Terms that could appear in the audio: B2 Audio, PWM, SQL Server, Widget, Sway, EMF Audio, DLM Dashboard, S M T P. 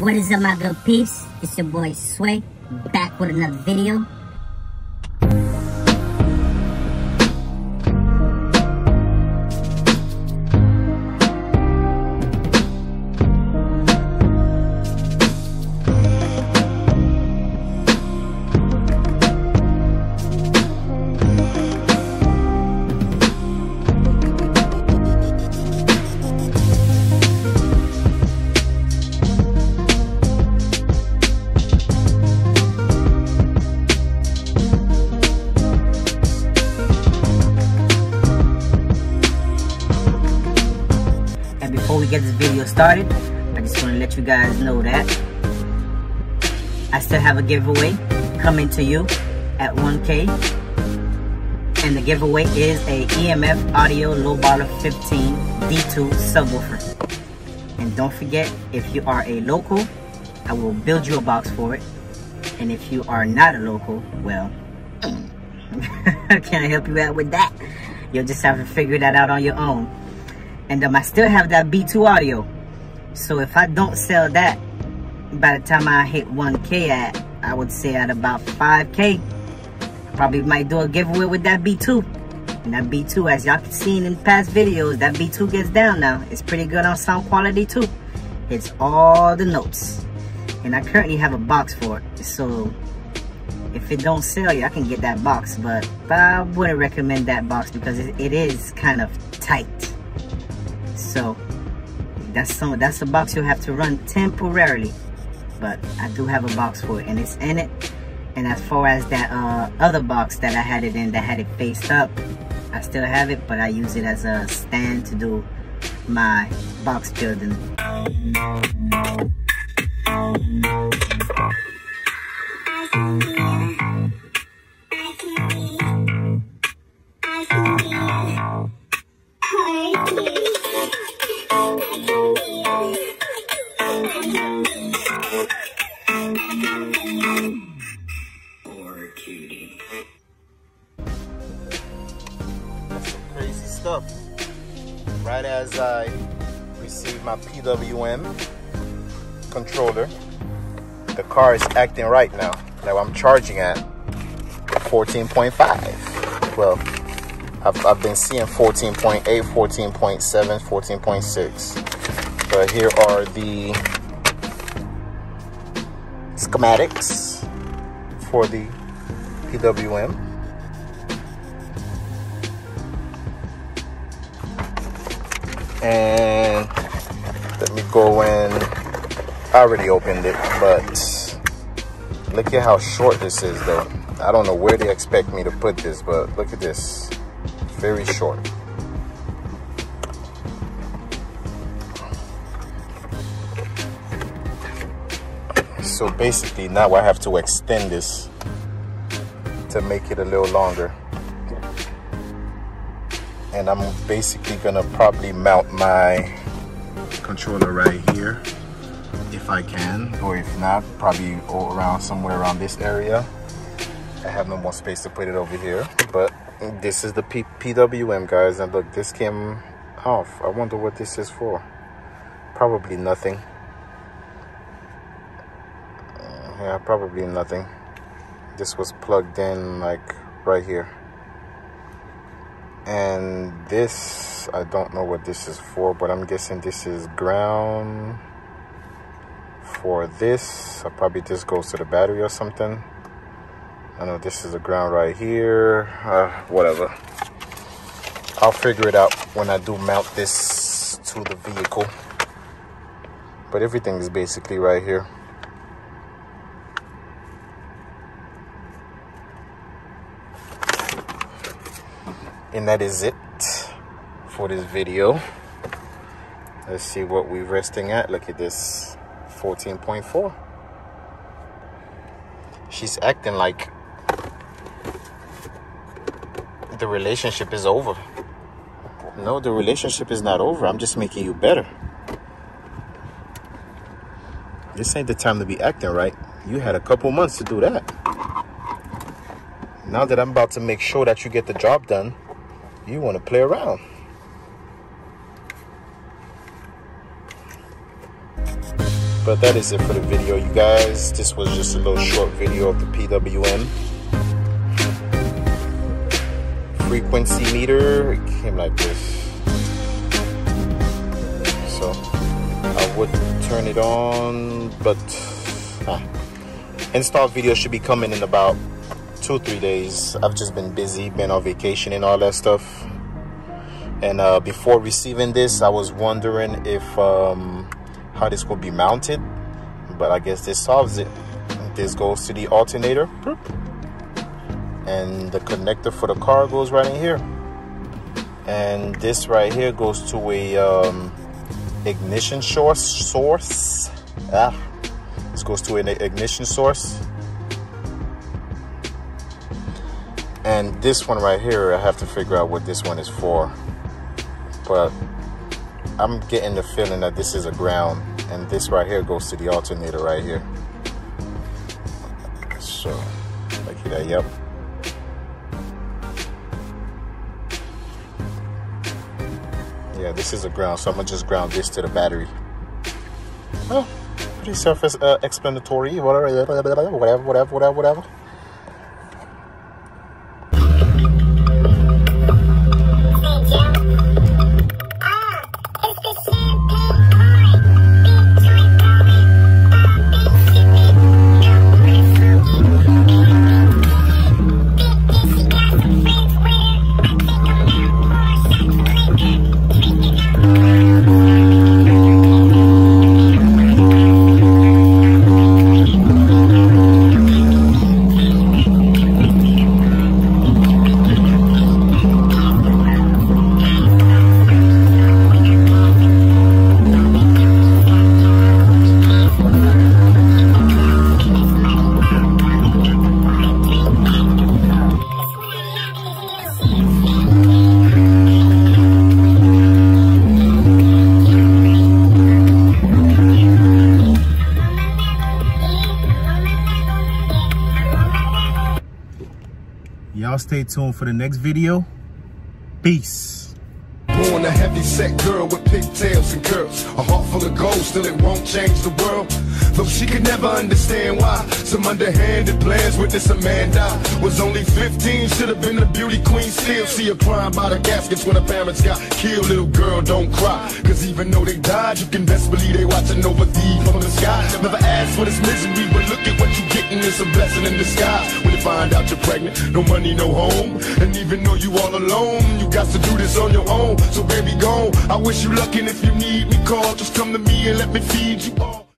What is up, my good peeps? It's your boy Sway, back with another video. Before we get this video started, I just want to let you guys know that I still have a giveaway coming to you at 1K, and the giveaway is a EMF Audio Low Baller 15 D2 subwoofer. And don't forget, if you are a local, I will build you a box for it, and if you are not a local, well, can I help you out with that? You'll just have to figure that out on your own. And I still have that B2 audio. So if I don't sell that, by the time I hit 1K at, I would say at about 5K, probably might do a giveaway with that B2. And that B2, as y'all can see in past videos, that B2 gets down now. It's pretty good on sound quality too. It's all the notes. And I currently have a box for it. So if it don't sell, y'all can get that box. But I wouldn't recommend that box because it is kind of tight. So that's a box you'll have to run temporarily, but I do have a box for it and it's in it. And as far as that other box that I had it in, that had it faced up, I still have it, but I use it as a stand to do my box building. Crazy stuff. Right as I received my PWM controller, the car is acting right now. Now I'm charging at 14.5. well, I've been seeing 14.8, 14.7, 14.6. But here are the schematics for the PWM. And let me go in. I already opened it, but look at how short this is though. I don't know where they expect me to put this, but look at this. Very short. So basically now I have to extend this to make it a little longer, and I'm basically gonna probably mount my controller right here if I can, or if not, probably all around somewhere around this area. I have no more space to put it over here, but this is the PWM, guys. And look, this came off. I wonder what this is for. Probably nothing. Yeah, probably nothing. This was plugged in like right here. And this, I don't know what this is for, but I'm guessing this is ground for this. I probably just goes to the battery or something. I know this is the ground right here, whatever. I'll figure it out when I do mount this to the vehicle. But everything is basically right here. And that is it for this video. Let's see what we're resting at. Look at this, 14.4. She's acting like the relationship is over. No, the relationship is not over. I'm just making you better. This ain't the time to be acting right. You had a couple months to do that. Now that I'm about to make sure that you get the job done, you want to play around. But that is it for the video, you guys. This was just a little short video of the PWM frequency meter. It came like this. So I would turn it on, but install video should be coming in about 2-3 days. I've just been busy, been on vacation and all that stuff. And before receiving this, I was wondering if how this will be mounted, but I guess this solves it. This goes to the alternator, and the connector for the car goes right in here, and this right here goes to a ignition source. This goes to an ignition source. And this one right here, I have to figure out what this one is for, but I'm getting the feeling that this is a ground, and this right here goes to the alternator right here. So like that, yep. Yeah, this is a ground, so I'm gonna just ground this to the battery. Well, pretty self-explanatory, whatever. Y'all stay tuned for the next video. Peace. Born a heavy set girl with pigtails and curls, a heart full of gold, still it won't change the world. Though she could never understand why some underhanded plans with this Amanda was only 15, should have been a beauty queen. Still see her crying by the gaskets when her parents got killed. Little girl, don't cry, cause even though they died, you can best believe they watching over thee from the sky. Never asked for this misery, but look at what you getting, it's a blessing in disguise. When you find out you're pregnant, no money, no home, and even though you all alone, you got to do this on your own. So baby, go, I wish you luck, and if you need me, call, just come to me and let me feed you all.